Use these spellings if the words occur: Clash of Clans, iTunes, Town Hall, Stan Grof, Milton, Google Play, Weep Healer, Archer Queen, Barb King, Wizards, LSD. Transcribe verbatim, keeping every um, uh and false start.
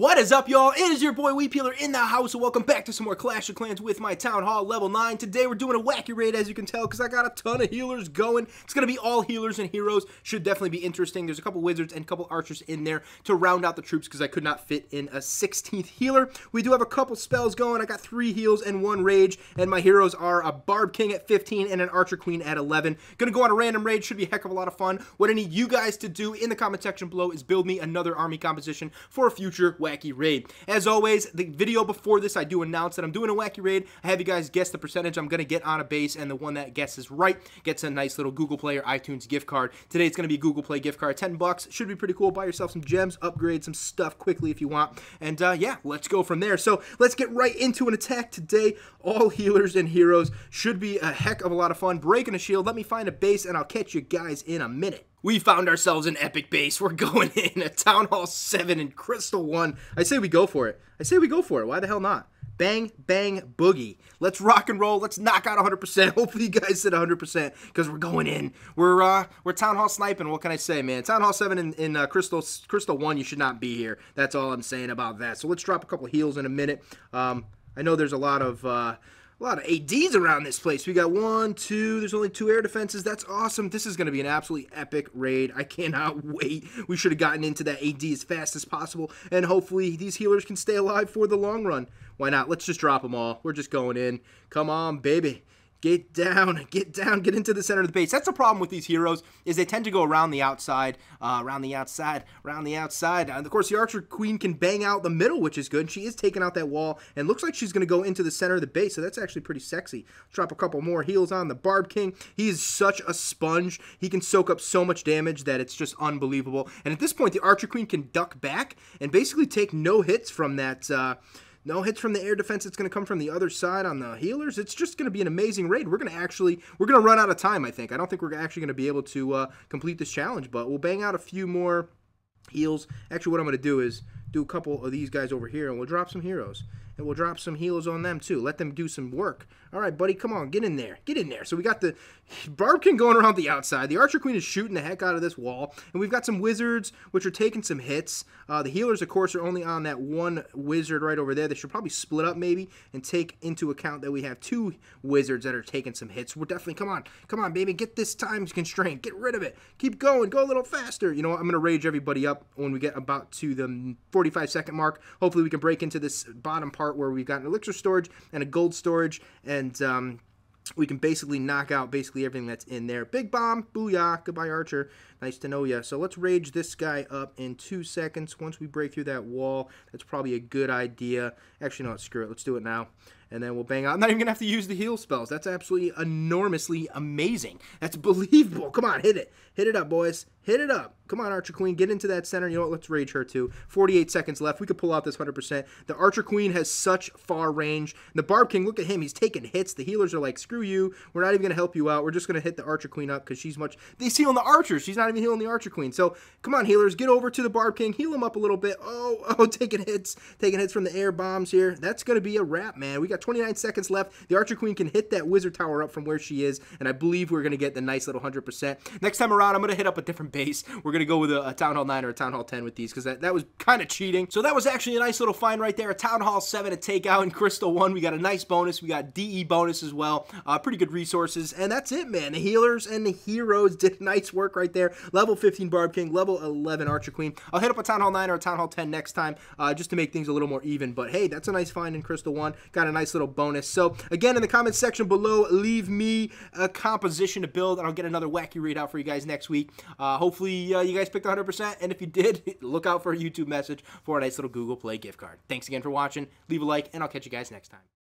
What is up, y'all? It is your boy Weep Healer in the house, and welcome back to some more Clash of Clans with my Town Hall level nine. Today we're doing a wacky raid, as you can tell, because I got a ton of healers going. It's going to be all healers and heroes. Should definitely be interesting. There's a couple wizards and a couple archers in there to round out the troops because I could not fit in a sixteenth healer. We do have a couple spells going. I got three heals and one rage, and my heroes are a Barb King at fifteen and an Archer Queen at eleven. Going to go on a random raid. Should be a heck of a lot of fun. What I need you guys to do in the comment section below is build me another army composition for a future wacky raid. As always, the video before this, I do announce that I'm doing a wacky raid. I have you guys guess the percentage I'm going to get on a base, and the one that guesses right gets a nice little Google Play or iTunes gift card. Today it's going to be a Google Play gift card, ten bucks. Should be pretty cool. Buy yourself some gems, upgrade some stuff quickly if you want, and uh, yeah, let's go from there. So let's get right into an attack today. All healers and heroes. Should be a heck of a lot of fun. Breaking a shield. Let me find a base, and I'll catch you guys in a minute. We found ourselves an epic base. We're going in a Town Hall seven and Crystal one. I say we go for it. I say we go for it. Why the hell not? Bang, bang, boogie. Let's rock and roll. Let's knock out one hundred percent. Hopefully you guys hit one hundred percent because we're going in. We're uh, we're Town Hall sniping. What can I say, man? Town Hall seven in, in uh, Crystal Crystal one, you should not be here. That's all I'm saying about that. So let's drop a couple heals in a minute. Um, I know there's a lot of... Uh, A lot of A Ds around this place. We got one, two. There's only two air defenses. That's awesome. This is going to be an absolutely epic raid. I cannot wait. We should have gotten into that A D as fast as possible, and hopefully these healers can stay alive for the long run. Why not? Let's just drop them all. We're just going in. Come on, baby. Get down, get down, get into the center of the base. That's the problem with these heroes, is they tend to go around the outside, uh, around the outside, around the outside. And, of course, the Archer Queen can bang out the middle, which is good. She is taking out that wall, and looks like she's going to go into the center of the base, so that's actually pretty sexy. Drop a couple more heals on the Barb King. He is such a sponge. He can soak up so much damage that it's just unbelievable. And at this point, the Archer Queen can duck back and basically take no hits from that... Uh, No hits from the air defense. It's going to come from the other side on the healers. It's just going to be an amazing raid. We're going to actually, we're going to run out of time, I think. I don't think we're actually going to be able to uh, complete this challenge, but we'll bang out a few more heals. Actually, what I'm going to do is do a couple of these guys over here, and we'll drop some heroes. And we'll drop some heals on them, too. Let them do some work. All right, buddy, come on. Get in there. Get in there. So we got the Barbkin going around the outside. The Archer Queen is shooting the heck out of this wall. And we've got some wizards, which are taking some hits. Uh, the healers, of course, are only on that one wizard right over there. They should probably split up, maybe, and take into account that we have two wizards that are taking some hits. We're definitely, come on. Come on, baby. Get this time constraint. Get rid of it. Keep going. Go a little faster. You know what? I'm going to rage everybody up when we get about to the forty-five second mark. Hopefully we can break into this bottom part where we've got an elixir storage and a gold storage, and um, we can basically knock out basically everything that's in there. Big bomb, booyah, goodbye Archer, nice to know ya. So let's rage this guy up in two seconds. Once we break through that wall, that's probably a good idea. Actually, no, screw it, let's do it now. And then we'll bang out. I'm not even going to have to use the heal spells. That's absolutely enormously amazing. That's believable. Come on, hit it. Hit it up, boys. Hit it up. Come on, Archer Queen. Get into that center. You know what? Let's rage her, too. forty-eight seconds left. We could pull out this one hundred percent. The Archer Queen has such far range. And the Barb King, look at him. He's taking hits. The healers are like, screw you. We're not even going to help you out. We're just going to hit the Archer Queen up because she's much... He's healing the Archer. She's not even healing the Archer Queen. So, come on, healers. Get over to the Barb King. Heal him up a little bit. Oh, oh, taking hits. Taking hits from the air bombs here. That's going to be a wrap, man. We got twenty-nine seconds left. The Archer Queen can hit that wizard tower up from where she is, and I believe we're going to get the nice little one hundred percent. Next time around, I'm going to hit up a different base. We're going to go with a, a Town Hall nine or a Town Hall ten with these, because that, that was kind of cheating. So that was actually a nice little find right there. A Town Hall seven to take out in Crystal one. We got a nice bonus. We got D E bonus as well. Uh, pretty good resources, and that's it, man. The healers and the heroes did nice work right there. Level fifteen Barb King, level eleven Archer Queen. I'll hit up a Town Hall nine or a Town Hall ten next time, uh, just to make things a little more even, but hey, that's a nice find in Crystal one. Got a nice little bonus. So again, in the comments section below, leave me a composition to build, and I'll get another wacky readout for you guys next week. Uh, hopefully uh, you guys picked one hundred percent, and if you did, look out for a YouTube message for a nice little Google Play gift card. Thanks again for watching. Leave a like, and I'll catch you guys next time.